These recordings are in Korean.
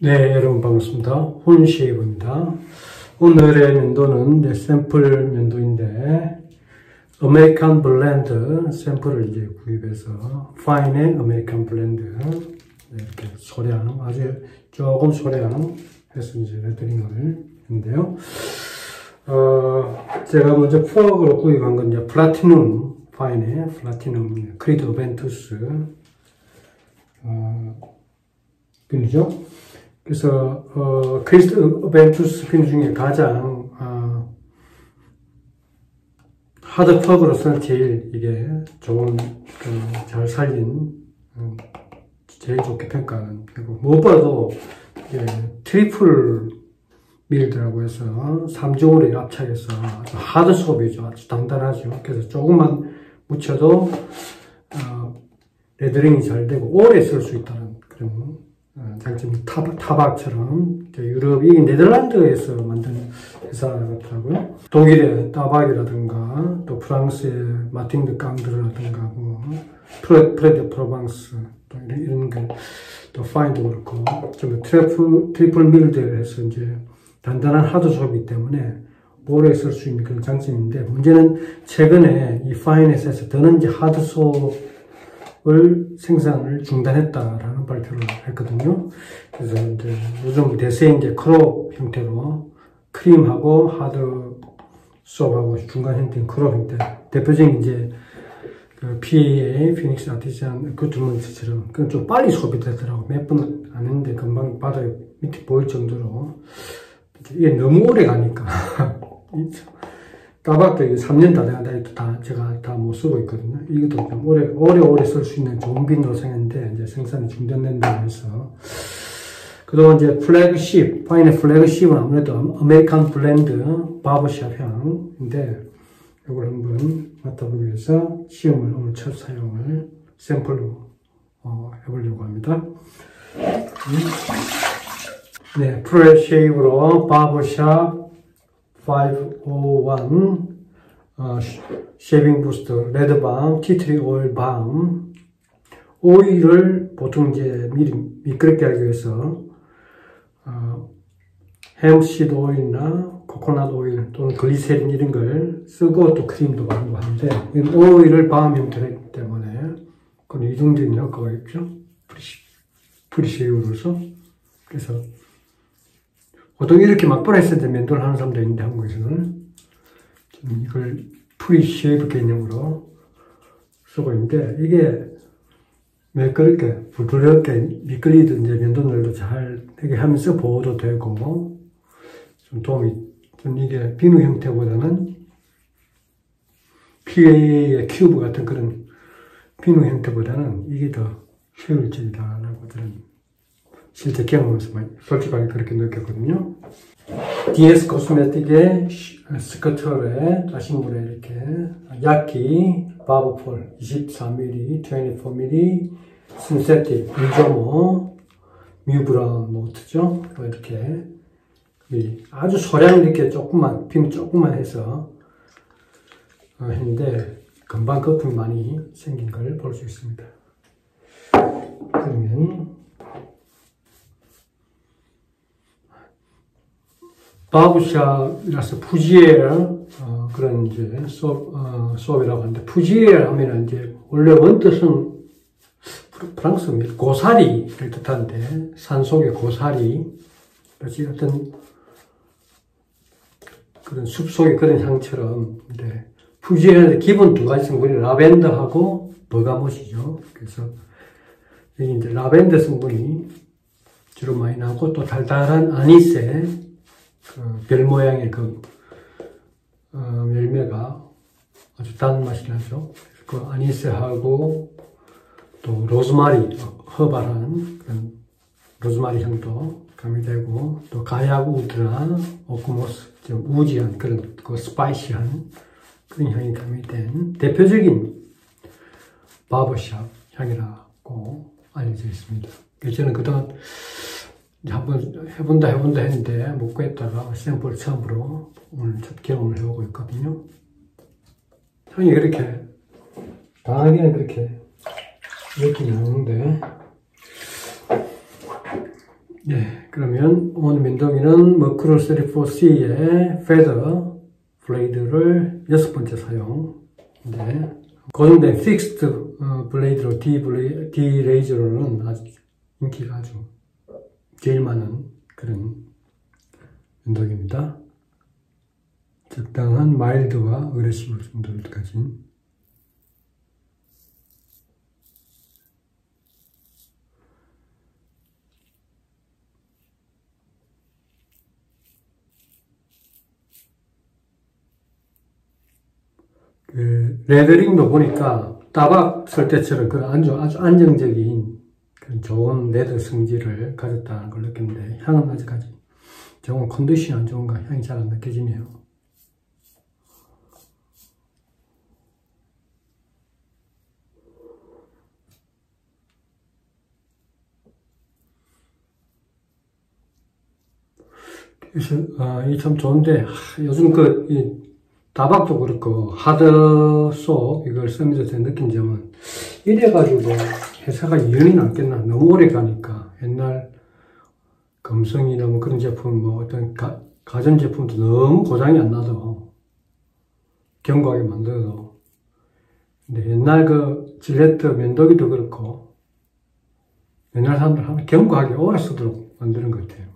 네, 여러분 반갑습니다. 훈쉐이브입니다. 오늘의 면도는 내 샘플 면도인데 아메리칸 블렌드 샘플을 이제 구입해서 파인의 아메리칸 블렌드 이렇게 소량, 아주 조금 소량 해서 이제 레터링을 했는데요. 제가 먼저 푸악으로 구입한 건 이제 플래티넘, 파인의 플래티넘 크리드 벤투스 핀이죠. 그래서 크리드 벤투스 핀 중에 가장 하드 퍽으로서는 제일 이게 좋은, 잘 살린, 제일 좋게 평가하는 피고, 무엇보다도 예, 트리플 밀드라고 해서 3종을 압착해서 아주 하드 수업이죠. 아주 단단하죠. 그래서 조금만 묻혀도 레드링이 잘 되고 오래 쓸 수 있다는 그런 장점이, 타박처럼 유럽, 이게 네덜란드에서 만든 회사 같더라고요. 독일의 타박이라든가 또 프랑스의 마틴 드 깡드르라든가 뭐 프레드 프로방스 또 이런 게, 또 파인도 그렇고 좀 트리플 밀드에서 이제 단단한 하드 수업이기 때문에 오래 쓸 수 있는 그런 장점인데, 문제는 최근에 이 파인에서 더는 이제 하드 수업 을 생산을 중단했다라는 발표를 했거든요. 그래서 이제 요즘 대세 이제 크롭 형태로 크림하고 하드 수업하고 중간 형태인 크롭 형태, 대표적인 이제 그 PAA 피닉스 아티지안 그 두문처럼 그건 좀 빨리 수업이 되더라고. 몇 번 안 했는데 금방 바닥에 밑에 보일 정도로 이게 너무 오래 가니까 타박도 3년 다 돼가지고 제가 다 못 쓰고 있거든요. 이것도 좀 오래 쓸 수 있는 좋은 빈으로 생겼는데, 이제 생산이 중단된다고 해서. 그동안 이제 플래그십, 파인의 플래그십은 아무래도 아메리칸 블렌드 바버샵 향인데, 이걸 한번 맡아보기 위해서 시험을 오늘 첫 사용을 샘플로 해보려고 합니다. 네, 프레쉐이브로 바버샵 501 쉐이빙 부스터, 레드밤, 티트리 오일 밤. 오일을 보통 이제 미리 미끄럽게 하기 위해서 햄시드 오일이나 코코넛 오일 또는 글리세린 이런 걸 쓰고, 또 크림도 바르고 하는데, 오일을 밤 형태이기 때문에 그건 이중적인 효과가 있죠. 프리쉐이브로서. 그래서 보통 이렇게 막 뿌렸을 때 면도를 하는 사람도 있는데, 한국에서는 이걸 프리쉐이브 개념으로 쓰고 있는데, 이게 매끄럽게 부드럽게 미끌리든 이제 면도날도 잘 되게 하면서 보호도 되고 좀 도움이, 좀 이게 비누 형태보다는 PAA의 큐브 같은 그런 비누 형태보다는 이게 더 효율적이다라고 들은, 실제 경험에서 많이, 솔직하게 그렇게 느꼈거든요. DS 코스메틱의 스커트홀에 다신물에 이렇게 야키, 바버폴 24mm, 24mm, 신세틱, 1.5, 뮤브라운 노트죠. 이렇게 아주 소량 이렇게 조금만, 빔 조금만 해서 했는데 금방 거품이 많이 생긴 걸 볼 수 있습니다. 그러면 바버샵이라서 푸지엘, 그런 이제 수업이라고 하는데, 푸지엘 하면은 이제 원래 원뜻은 프랑스 고사리를 뜻하는데, 산속의 고사리, 그렇지, 어떤 그런 숲속의 그런 향처럼. 근데 푸지엘의 기본 두 가지 성분이 라벤더하고 버가못이죠. 그래서 여기 이제 라벤더 성분이 주로 많이 나오고, 또 달달한 아니스 별 모양의 그 열매가 아주 단맛이 나죠. 그 아니스하고 또 로즈마리, 허발한 그런 로즈마리 향도 가미되고, 또 가약 우드나 오크머스, 우지한 그런 그 스파이시한 그런 향이 가미된 대표적인 바버샵 향이라고 알려져 있습니다. 저는 그동안 한번 해본다 했는데 못 구했다가 샘플 처음으로 오늘 첫 경험을 해보고 있거든요. 향이 그렇게 강하게는 그렇게 느낌이 나는데, 예, 그러면 오늘 민동이는 머크로 34C의 Feather 블레이드를 6번째 사용. 네. 고정된 픽스드 블레이드로 D 레이저로는 아주 인기가 아주 제일 많은 그런 면도기입니다. 적당한 마일드와 어레시브 정도까지. 그 레더링도 보니까 타박 쓸 때처럼 그 아주 안정적인 그런 좋은 레더 성질을 가졌다는 걸 느꼈는데, 향은 아직까지 좋은 컨디션이 안 좋은가 향이 잘 안 느껴지네요. 그래서 이 참 좋은데, 요즘 타박도 그렇고 하드소 이걸 쓰면서 제가 느낀 점은, 이래가지고 회사가 유연이 남겠나, 너무 오래 가니까. 옛날 금성이나 뭐 그런 제품, 뭐 어떤 가전 제품도 너무 고장이 안 나도 견고하게 만들어도, 근데 옛날 그 질레트 면도기도 그렇고 옛날 사람들 하면 견고하게 오래 쓰도록 만드는 것 같아요,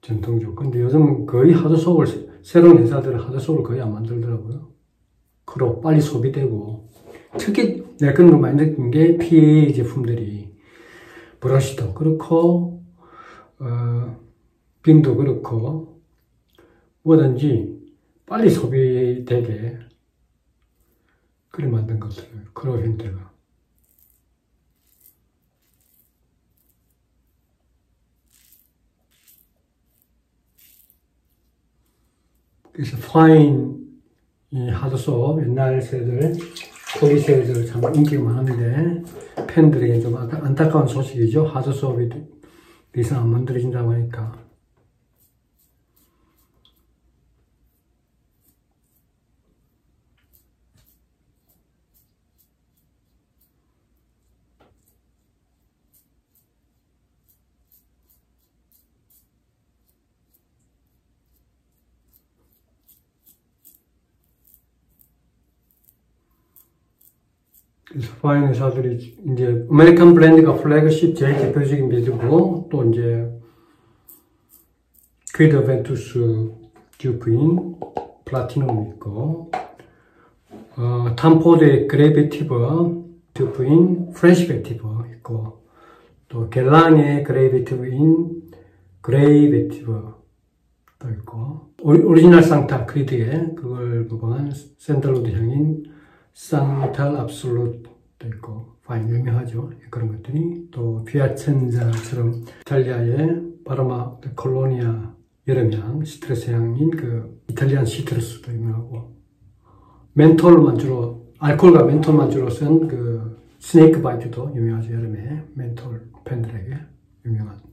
전통적으로. 근데 요즘 거의 하드소를, 새로운 회사들은 하드소를 거의 안 만들더라고요. 크롭 빨리 소비되고, 특히 내가 그런 걸 많이 느낀 게 PAA 제품들이 브러쉬도 그렇고 빔도 그렇고 뭐든지 빨리 소비되게 그리 만든 것 같아요, 크롭 형태가. 그래서 파인 이 하드소 옛날 세들, 고기 세들 참 인기가 많은데, 팬들에게 좀 안타까운 소식이죠. 하드소업이 더 이상 안 만들어진다고 하니까. 그래서 파인 회사들이 이제 아메리칸 블렌드가 플래그십 제일 대표적인 브랜드고, 또 이제 크리드 벤투스 듀프인 플래티넘이 있고, 탐포드의 그레비티브 듀프인 프레쉐이브 있고, 또 겔란의 그레비티브인 또 있고, 오리지널 상타 크리드의 그걸 보면 샌들로드 향인 산탈 압솔루트도 있고, 파인 유명하죠. 그런 것들이. 또 피아첸자처럼 이탈리아의 바르마 콜로니아 여름향, 시트러스 향인 그 이탈리안 시트러스도 유명하고, 멘톨만 주로, 알코올과 멘톨만 주로 쓴 그 스네이크 바이트도 유명하죠. 여름에 멘톨 팬들에게 유명한.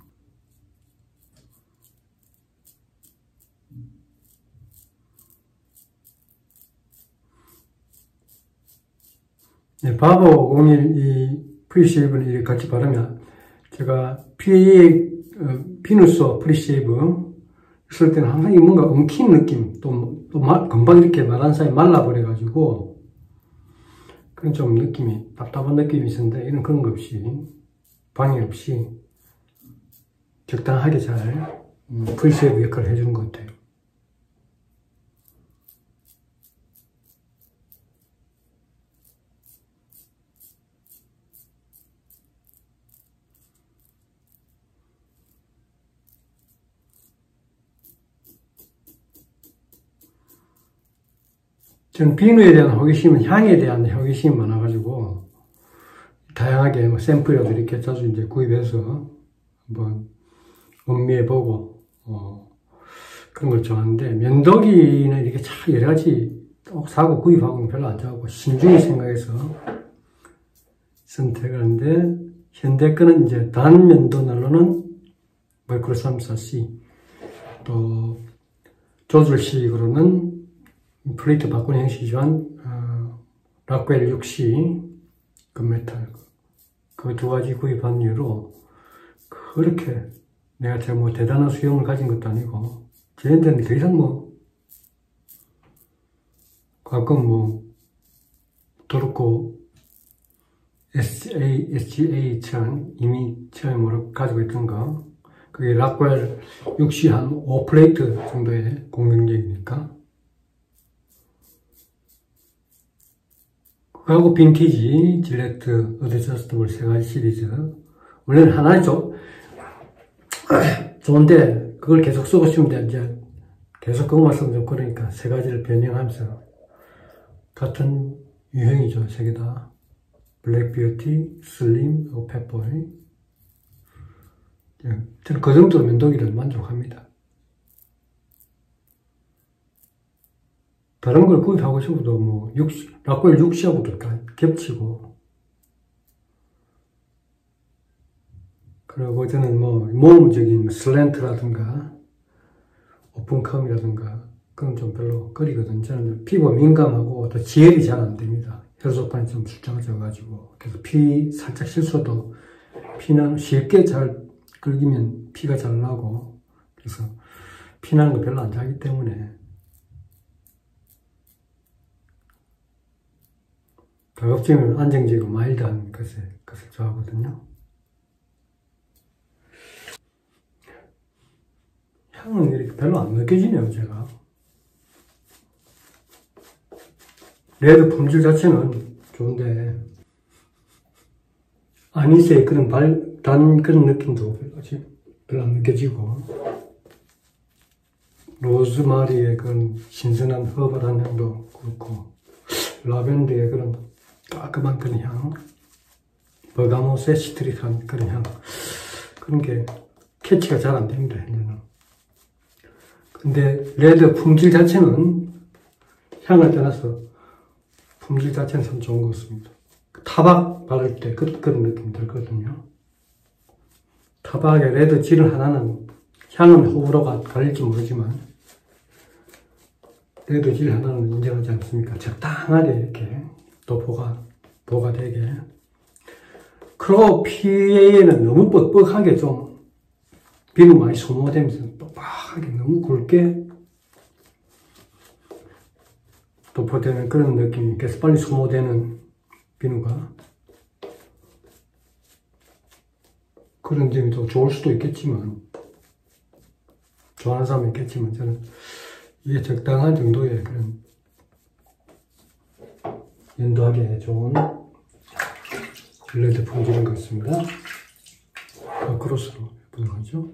네, 바버 01 이 프리쉐이브를 같이 바르면, 제가 PAA 비누소 프리쉐이브 쓸 때는 항상 이 뭔가 엉킨 느낌, 또 금방 이렇게 말한 사이 말라버려가지고 그런 좀 느낌이, 답답한 느낌이 있었는데, 이런 그런 거 없이, 방해 없이 적당하게 잘 프리쉐이브 역할을 해주는 것 같아요. 저는 비누에 대한 호기심은 향에 대한 호기심이 많아가지고, 다양하게 뭐 샘플이라도 이렇게 자주 이제 구입해서 한번 음미해보고, 그런 걸 좋아하는데, 면도기는 이렇게 참 여러가지 꼭 사고 구입하고는 별로 안 좋아하고, 신중히 생각해서 선택하는데, 현대 거는 이제 단면도 난로는 Merkur 34C, 또 조절식으로는 플레이트 바꾸는 형식이지만 락웰 6C 금메탈, 그 두 가지 구입한 이유로 그렇게 내가 제가 뭐 대단한 수영을 가진 것도 아니고, 저한테는 더 이상 뭐 가끔 뭐 도르코 SGA 체험, 이미 체험으로 가지고 있던 거, 그게 락웰 6C 한 5플레이트 정도의 공격력이니까, 그리고 빈티지, 질레트, 어드저스터블 세 가지 시리즈. 원래는 하나 좋은데, 그걸 계속 쓰고 싶은데, 이제, 계속 그것만 쓰면 좀 그러니까, 세 가지를 변형하면서. 같은 유형이죠, 세 개 다. 블랙 뷰티, 슬림, 팻보이. 저는 그 정도 면도기를 만족합니다. 다른 걸 구입하고 싶어도 뭐, 락웰 6C하고도 겹치고. 그리고 저는 뭐, 모험적인 슬랜트라든가, 오픈컴이라든가, 그건 좀 별로 거리거든요. 저는 피부가 민감하고, 또 지혈이 잘 안 됩니다. 혈소판이 좀 숫자가져가지고. 그래서 피 살짝 실수도, 피는 쉽게 잘 긁으면 피가 잘 나고, 그래서 피나는 거 별로 안 자기 때문에. 가급적이면 안정적이고 마일드한 것을 좋아하거든요. 향은 이렇게 별로 안 느껴지네요, 제가. 레드 품질 자체는 좋은데, 아니스의 그런 단 그런 느낌도 별로 안 느껴지고, 로즈마리의 그런 신선한 허벌한 향도 그렇고, 라벤더의 그런 깔끔한 그런 향, 버가모스의 시트릭한 그런 향, 그런 게 캐치가 잘 안 됩니다, 현재는. 근데 레드 품질 자체는, 향을 떠나서 품질 자체는 참 좋은 것 같습니다. 타박 바를 때 그런 느낌이 들거든요. 타박의 레드 질을 하나는, 향은 호불호가 갈릴지 모르지만, 레드 질 하나는 인정하지 않습니까? 적당하게 이렇게 또 보가 되게. 크롭 PAA는 너무 뻑뻑하게 좀, 비누 많이 소모되면서 뻑뻑하게 너무 굵게 도포되는 그런 느낌이, 계속 빨리 소모되는 비누가. 그런 점이 더 좋을 수도 있겠지만, 좋아하는 사람이 있겠지만, 저는 이게 적당한 정도의 그런, 연도하기에 좋은 질레트 품질인 것 같습니다. 크로스로 해보도록 하죠.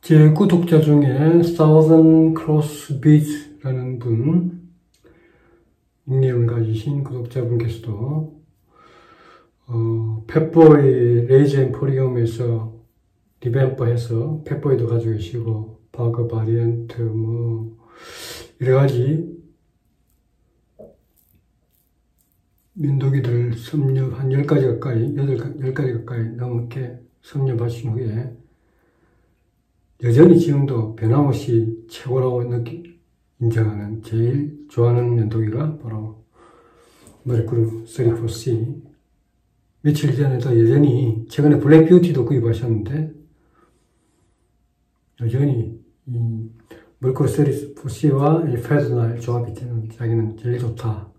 제 구독자 중에 Southern Cross Beach라는 분, 닉네임을 가지신 구독자분께서도 팻보이 레이즈 앤 폴리엄에서 리뱀퍼해서 팻보이도 가지고 계시고, 바그 바리언트 뭐 여러가지 면도기들 섭렵 한 10가지 가까이, 10가지 가까이 넘게 섭렵하신 후에 여전히 지금도 변함없이 최고라고 인정하는, 제일 좋아하는 면도기가 바로 Merkur 34C. 며칠 전에도 여전히, 최근에 블랙 뷰티도 구입하셨는데, 여전히 이 Merkur 34C와 이 Feather 조합이 되는, 자기는 제일 좋다,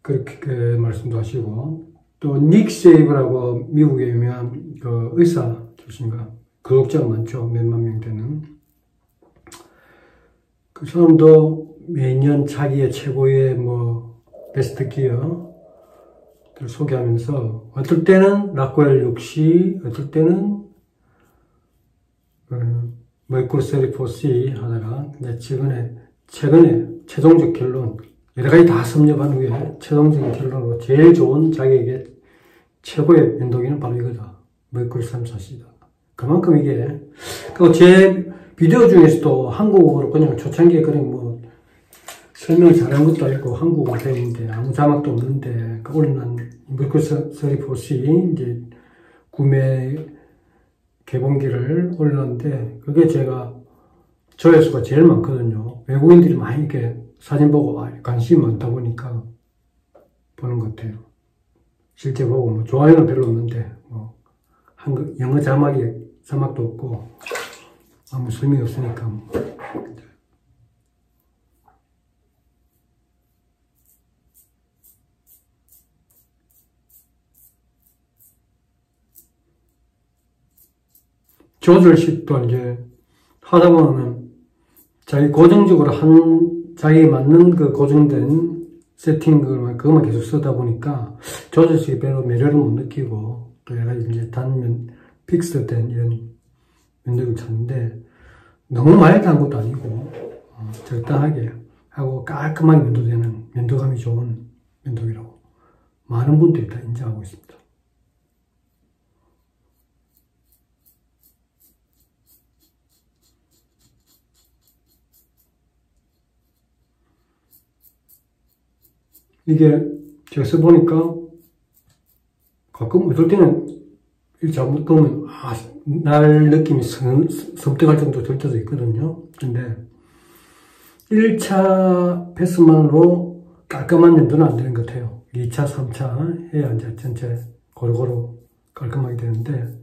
그렇게 말씀도 하시고, 또 닉 세이브라고 미국에 유명한 그 의사 출신가, 구독자가 많죠, 몇만 명 되는. 그 사람도 매년 자기의 최고의 뭐 베스트 기어, 소개하면서 어떨 때는 락웰 60, 어떨 때는 Merkur 34C 하다가 이제 최근에 최종적 결론, 여러 가지 다 섭렵한 후에 최종적인 결론으로 제일 좋은 자기에게 최고의 면도기는 바로 이거다. Merkur 34C다. 그만큼 이게, 그리고 제 비디오 중에서도 한국어로 그냥 초창기에 그냥 뭐 설명을 잘한 것도 아니고 한국어로 되어 있는데 아무 자막도 없는데 그 올려놓은 Merkur 34C 이제 구매 개봉기를 올렸는데, 그게 제가 조회수가 제일 많거든요. 외국인들이 많이 이렇게 사진 보고 관심이 많다 보니까 보는 것 같아요. 실제 보고 뭐 좋아요는 별로 없는데, 뭐 한글, 영어 자막도 없고 아무 소용이 없으니까 뭐. 조절식도 이제 하다 보면 자기 고정적으로 한 자기 맞는 그 고정된 세팅을 그것만 계속 쓰다 보니까 조절식이 별로 매력을 못 느끼고 또 여러 가지 이제 단면 픽스된 이런 면도기를 찾는데 너무 많이 단 것도 아니고 적당하게 하고 깔끔하게 면도되는 면도감이 좋은 면도기라고 많은 분들이 다 인정하고 있습니다. 이게 제가 써보니까 가끔 어떨 때는 이렇게 잘못 보면 날 느낌이 섬뜩할 정도 될 때도 있거든요. 근데 1차 패스만으로 깔끔한 면도는 안 되는 것 같아요. 2차, 3차 해야 이제 전체 고루고루 깔끔하게 되는데,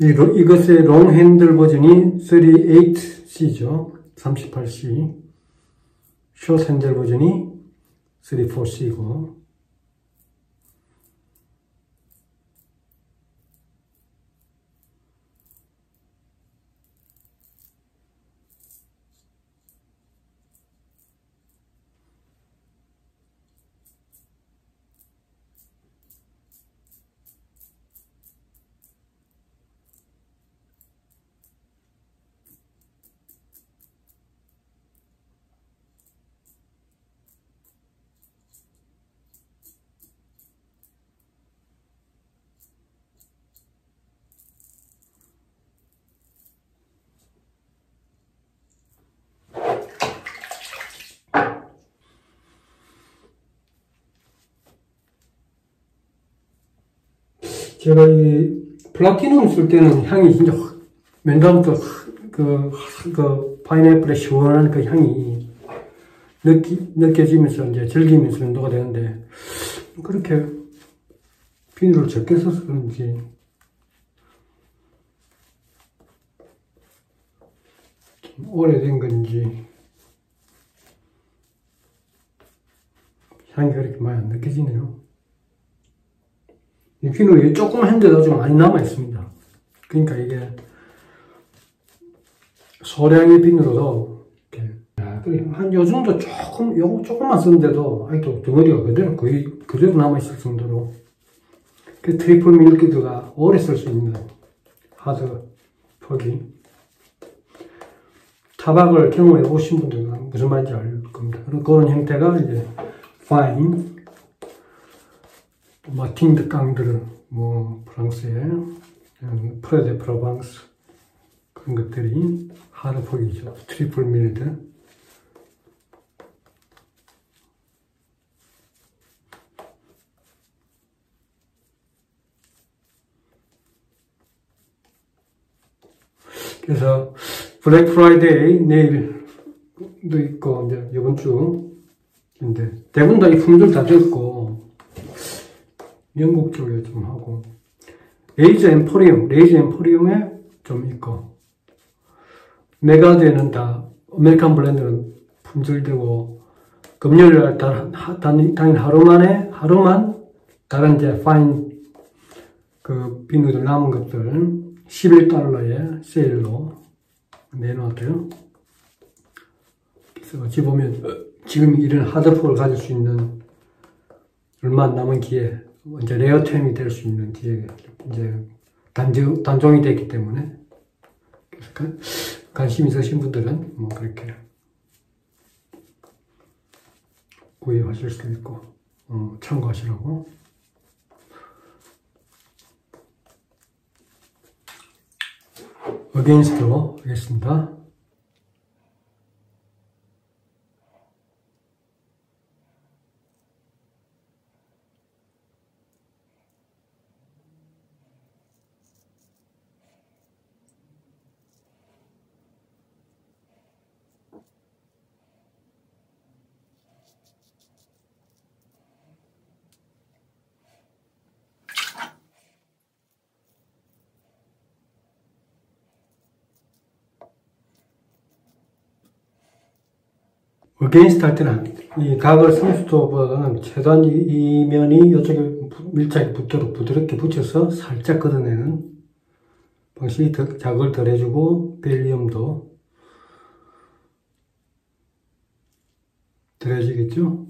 이것의 롱 핸들 버전이 38C죠. 38C. 숏 핸들 버전이 34C고. 제가 이 플래티넘 쓸 때는 향이 진짜 확, 면담부터 그 파인애플의 시원한 그 향이 느껴지면서 이제 즐기면서 면도가 되는데, 그렇게 비닐을 적게 써서 그런지 좀 오래된 건지 향이 그렇게 많이 안 느껴지네요. 이 비누 조금 했는데도 좀 많이 남아있습니다. 그러니까 이게 소량의 비누로도 이렇게 한 요 정도 조금, 요거 조금만 쓰는데도 아직도 덩어리가 그대로 남아있을 정도로 그 트리플 밀드가 오래 쓸 수 있는 하드 퍽이. 타박을 경험해 보신 분들은 무슨 말인지 알 겁니다. 그런 형태가 이제 파인, 마팅드 깡들, 뭐, 프랑스의 프레드 프로방스, 그런 것들이 하드폭이죠. 트리플 밀드. 그래서, 블랙 프라이데이, 내일도 있고, 이제, 이번 주. 근데, 대부분 다 이 품절 다 됐고, 영국 쪽에 좀 하고, 레이저 엠포리움에 좀 있고, 메가드에는 다, 아메리칸 블렌드는 품절되고, 금요일날 당일 하루만 다른 이제 파인 그 비누들 남은 것들 11달러에 세일로 내놓았대요. 그래서 어찌 보면 지금 이런 하드포를 가질 수 있는 얼마 안 남은 기회, 이제 레어템이 될 수 있는 기회, 이제 단종이 됐기 때문에 그래서 관심 있으신 분들은 뭐 그렇게 구입하실 수도 있고 참고하시라고. 어게인스트로 하겠습니다. 어게인스트 할 때는 이 각을 선수도보다는 최대한 이면이 이쪽에 밀착이 붙도록 부드럽게 붙여서 살짝 걷어내는 방식이 더 자극을 덜 해주고 벨리움도 덜 해주겠죠?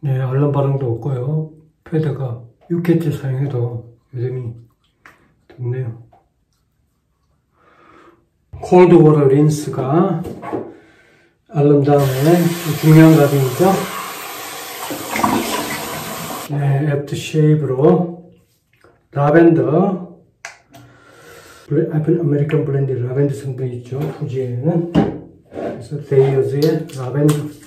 네, 알람 반응도 없고요. 패드가 6회째 사용해도 여전히 좋네요. 콜드워터 린스가 알람 다음에 중요한 가정이죠. 네, 애프터 쉐이브로 라벤더, 아메리칸 블렌드 라벤더 성분이 있죠. 푸지엘에는. 그래서 데이어즈의 라벤더.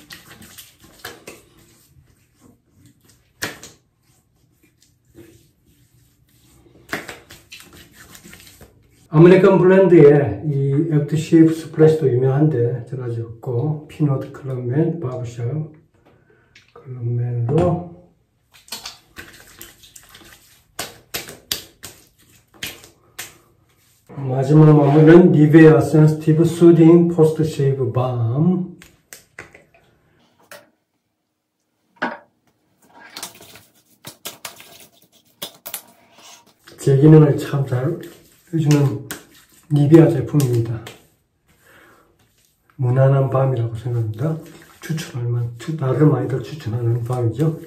아메리칸 블렌드의 이 애프터쉐이브 스프레시도 유명한데 전 아직 없고, 피넛 클럽맨, 바버샵 클럽맨으로 마지막 마무리는 니베아 센스티브 수딩 포스트 쉐이브 밤. 제 기능을 참 잘 해주는 니베아 제품입니다. 무난한 밤이라고 생각합니다. 추천할 만, 나름 아이들 추천하는 밤이죠.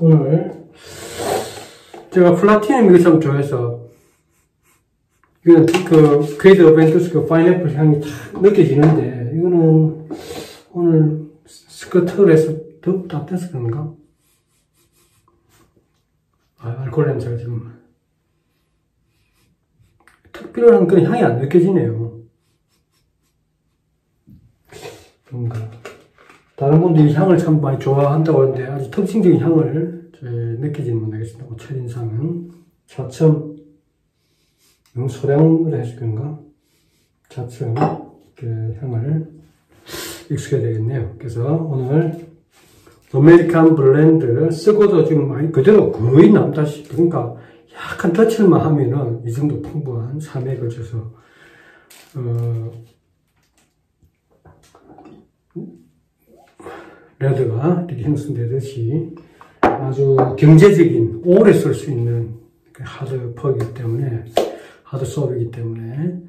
오늘 제가 플래티넘 이거 참 좋아해서, 이거는 그 크리드 어벤투스 그 파인애플 향이 딱 느껴지는데, 이거는 오늘 스커트홀에서 더욱 따뜻해서 그런가? 알코올 냄새가 지금 특별한 그런 향이 안 느껴지네요. 뭔가 다른 분들이 향을 참 많이 좋아한다고 하는데 아주 특징적인 향을 느끼지는 못하겠습니다. 첫인상은 좌첨, 너무 소량을 해서 그런가? 좌첨 그 향을 익숙해야 되겠네요. 그래서 오늘 아메리칸 블렌드 쓰고도 지금 그대로 거의 남다시, 그러니까 약간 터치만 하면은 이 정도 풍부한 3회에 걸쳐서 레드가 이렇게 형성되듯이 아주 경제적인, 오래 쓸 수 있는 하드 펄이기 때문에, 하드 소프이기 때문에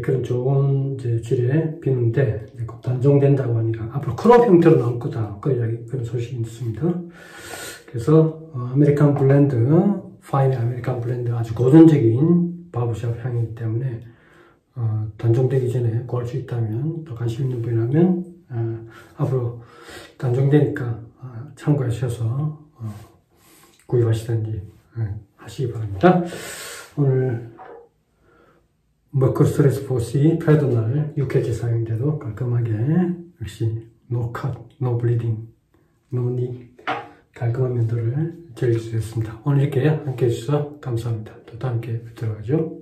그런 좋은 질의 비누인데 곧 단종된다고 하니까 앞으로 크롭 형태로 나올 거다, 그런 소식이 있습니다. 그래서 아메리칸 블렌드, 파인의 아메리칸 블렌드 아주 고전적인 바버샵 향이기 때문에 단종되기 전에 구할 수 있다면, 또 관심 있는 분이라면 앞으로 단종되니까 참고하셔서 구입하시든지 하시기 바랍니다. 오늘 머크 34C 패드날 6회째 사용인데도 깔끔하게 역시 노 컷, 노 블리딩, 노닉 깔끔한 면도를 즐길 수 있습니다. 오늘 이렇게 함께 해주셔서 감사합니다. 또 다음에 뵙도록 하죠.